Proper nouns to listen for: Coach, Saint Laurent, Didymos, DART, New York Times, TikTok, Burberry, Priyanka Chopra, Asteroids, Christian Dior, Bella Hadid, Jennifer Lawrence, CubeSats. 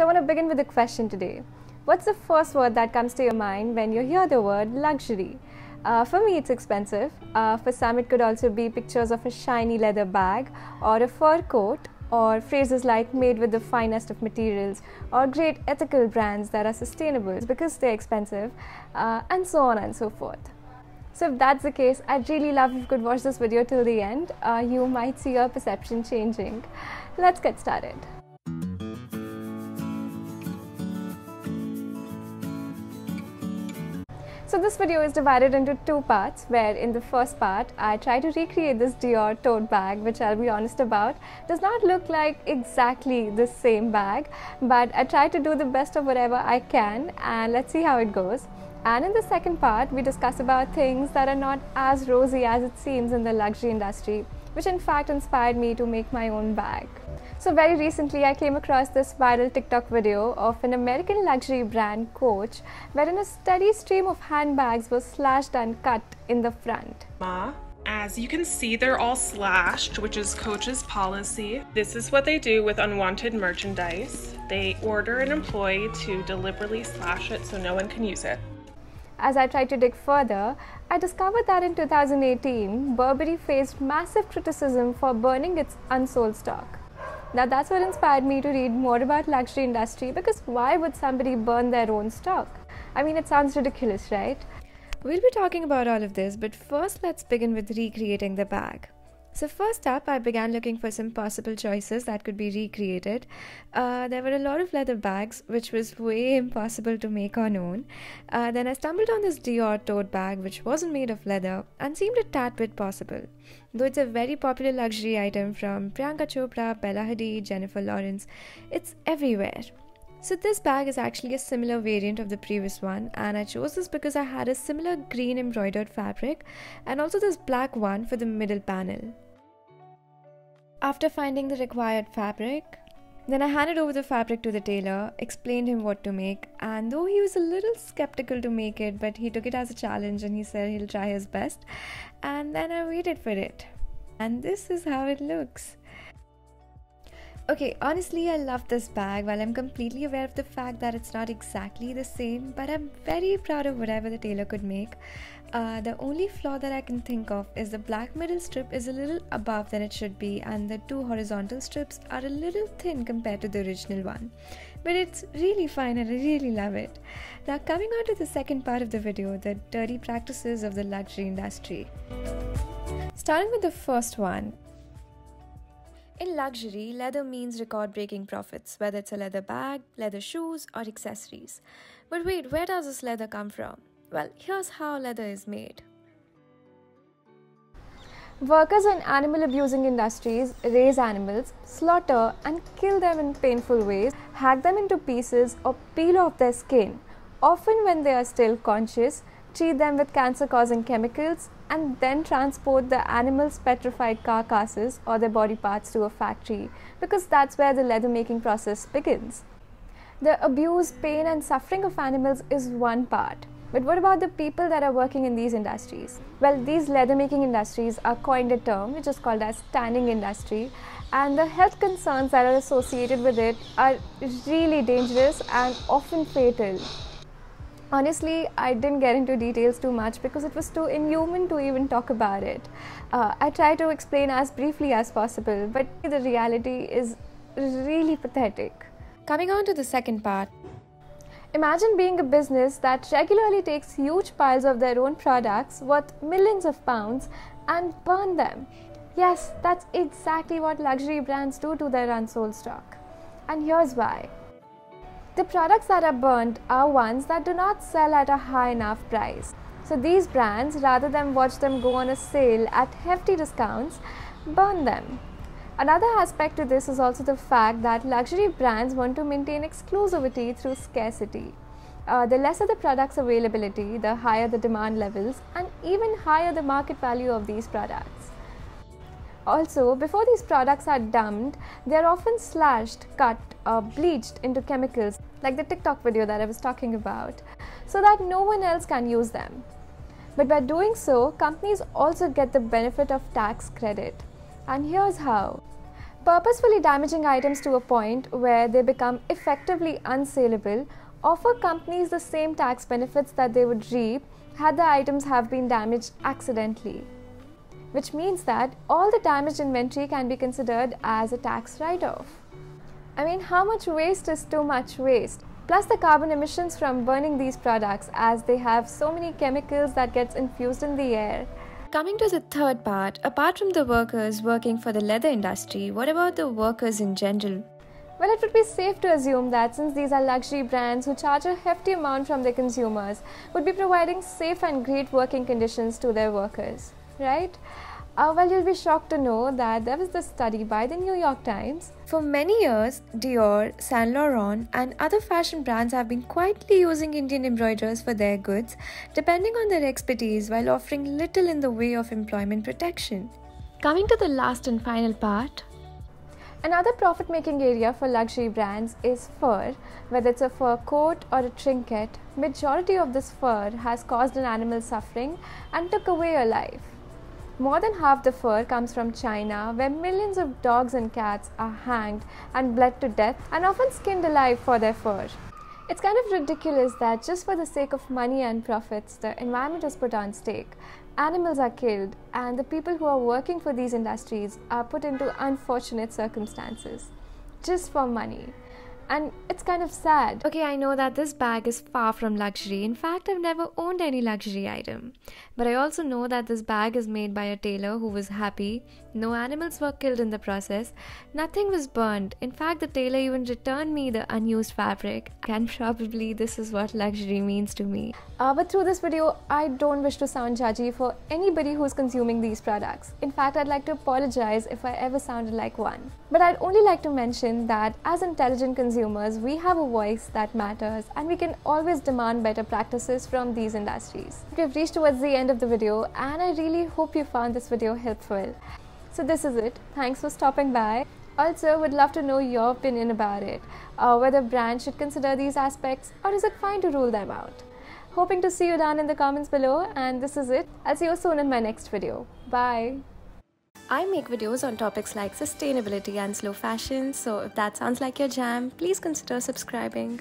So I want to begin with a question today. What's the first word that comes to your mind when you hear the word luxury? For me, it's expensive. For some, it could also be pictures of a shiny leather bag or a fur coat, or phrases like made with the finest of materials, or great ethical brands that are sustainable because they're expensive, and so on and so forth. So if that's the case, I'd really love if you could watch this video till the end. You might see your perception changing. Let's get started. So this video is divided into two parts, where in the first part I try to recreate this Dior tote bag, which I'll be honest about does not look like exactly the same bag, but I try to do the best of whatever I can, and let's see how it goes. And in the second part we discuss about things that are not as rosy as it seems in the luxury industry, which in fact inspired me to make my own bag. So very recently I came across this viral TikTok video of an American luxury brand, Coach, wherein a steady stream of handbags was slashed and cut in the front. As you can see, they're all slashed, which is Coach's policy. This is what they do with unwanted merchandise. They order an employee to deliberately slash it so no one can use it. As I tried to dig further, I discovered that in 2018, Burberry faced massive criticism for burning its unsold stock. Now that's what inspired me to read more about luxury industry, because why would somebody burn their own stock? I mean, it sounds ridiculous, right? We'll be talking about all of this, but first let's begin with recreating the bag. So first up, I began looking for some possible choices that could be recreated. There were a lot of leather bags, which was way impossible to make on own. Then I stumbled on this Dior tote bag, which wasn't made of leather and seemed a tad bit possible, though it's a very popular luxury item from Priyanka Chopra, Bella Hadid, Jennifer Lawrence. It's everywhere. So this bag is actually a similar variant of the previous one, and I chose this because I had a similar green embroidered fabric and also this black one for the middle panel. After finding the required fabric, then I handed over the fabric to the tailor, explained him what to make, and though he was a little skeptical to make it, but he took it as a challenge and he said he'll try his best, and then I waited for it. And this is how it looks. Okay, honestly, I love this bag. While I'm completely aware of the fact that it's not exactly the same, but I'm very proud of whatever the tailor could make. The only flaw that I can think of is the black middle strip is a little above than it should be, and the two horizontal strips are a little thin compared to the original one. But it's really fine and I really love it. Now coming on to the second part of the video, the dirty practices of the luxury industry. Starting with the first one. In luxury, leather means record-breaking profits, whether it's a leather bag, leather shoes, or accessories. But wait, where does this leather come from? Well, here's how leather is made. Workers in animal-abusing industries raise animals, slaughter and kill them in painful ways, hack them into pieces or peel off their skin, often when they are still conscious, treat them with cancer-causing chemicals, and then transport the animals' petrified carcasses or their body parts to a factory, because that's where the leather making process begins. The abuse, pain and suffering of animals is one part, but what about the people that are working in these industries? Well, these leather making industries are coined a term which is called as tanning industry, and the health concerns that are associated with it are really dangerous and often fatal. Honestly, I didn't get into details too much because it was too inhuman to even talk about it. I try to explain as briefly as possible, but the reality is really pathetic. Coming on to the second part. Imagine being a business that regularly takes huge piles of their own products worth millions of pounds and burn them. Yes, that's exactly what luxury brands do to their unsold stock. And here's why. The products that are burnt are ones that do not sell at a high enough price. So these brands, rather than watch them go on a sale at hefty discounts, burn them. Another aspect to this is also the fact that luxury brands want to maintain exclusivity through scarcity. The lesser the product's availability, the higher the demand levels, and even higher the market value of these products. Also, before these products are dumped, they are often slashed, cut, or bleached into chemicals, like the TikTok video that I was talking about, so that no one else can use them. But by doing so, companies also get the benefit of tax credit. And here's how. Purposefully damaging items to a point where they become effectively unsaleable offer companies the same tax benefits that they would reap had the items have been damaged accidentally, which means that all the damaged inventory can be considered as a tax write-off. I mean, how much waste is too much waste? Plus the carbon emissions from burning these products, as they have so many chemicals that gets infused in the air. Coming to the third part, apart from the workers working for the leather industry, what about the workers in general? Well, it would be safe to assume that since these are luxury brands who charge a hefty amount from their consumers, would be providing safe and great working conditions to their workers, right? Well, you'll be shocked to know that there was this study by the New York Times. For many years, Dior, Saint Laurent and other fashion brands have been quietly using Indian embroiderers for their goods, depending on their expertise while offering little in the way of employment protection. Coming to the last and final part. Another profit-making area for luxury brands is fur. Whether it's a fur coat or a trinket, majority of this fur has caused an animal suffering and took away a life. More than half the fur comes from China, where millions of dogs and cats are hanged and bled to death and often skinned alive for their fur. It's kind of ridiculous that just for the sake of money and profits, the environment is put on stake. Animals are killed and the people who are working for these industries are put into unfortunate circumstances just for money, and it's kind of sad. Okay, I know that this bag is far from luxury. In fact, I've never owned any luxury item, but I also know that this bag is made by a tailor who was happy. No animals were killed in the process. Nothing was burned. In fact, the tailor even returned me the unused fabric, and probably this is what luxury means to me. But through this video, I don't wish to sound judgy for anybody who's consuming these products. In fact, I'd like to apologize if I ever sounded like one. But I'd only like to mention that as intelligent consumers, we have a voice that matters, and we can always demand better practices from these industries. We've reached towards the end of the video, and I really hope you found this video helpful. So this is it. Thanks for stopping by. Also, would love to know your opinion about it, whether brands should consider these aspects or is it fine to rule them out. Hoping to see you down in the comments below, and this is it. I'll see you soon in my next video. Bye. I make videos on topics like sustainability and slow fashion, so if that sounds like your jam, please consider subscribing.